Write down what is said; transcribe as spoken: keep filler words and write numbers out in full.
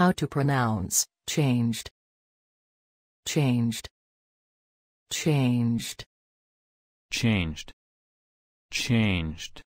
How to pronounce, changed. Changed. Changed. Changed. Changed.